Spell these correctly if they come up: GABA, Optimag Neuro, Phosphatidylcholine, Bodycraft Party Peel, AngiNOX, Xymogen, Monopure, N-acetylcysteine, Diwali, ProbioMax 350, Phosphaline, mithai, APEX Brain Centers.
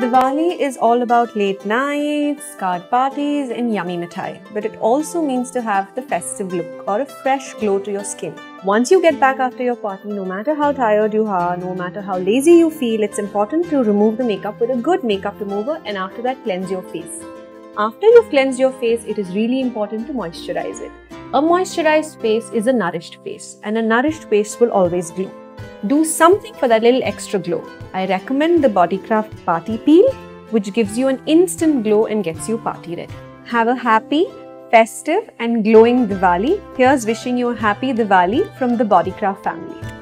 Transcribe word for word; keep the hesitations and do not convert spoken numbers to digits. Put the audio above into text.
Diwali is all about late nights, card parties and yummy mithai, but it also means to have the festive look or a fresh glow to your skin. Once you get back after your party, no matter how tired you are, no matter how lazy you feel, it's important to remove the makeup with a good makeup remover and after that cleanse your face. After you've cleansed your face, it is really important to moisturize it. A moisturized face is a nourished face and a nourished face will always glow. Do something for that little extra glow. I recommend the Bodycraft Party Peel, which gives you an instant glow and gets you party ready. Have a happy, festive and glowing Diwali. Here's wishing you a happy Diwali from the Bodycraft family.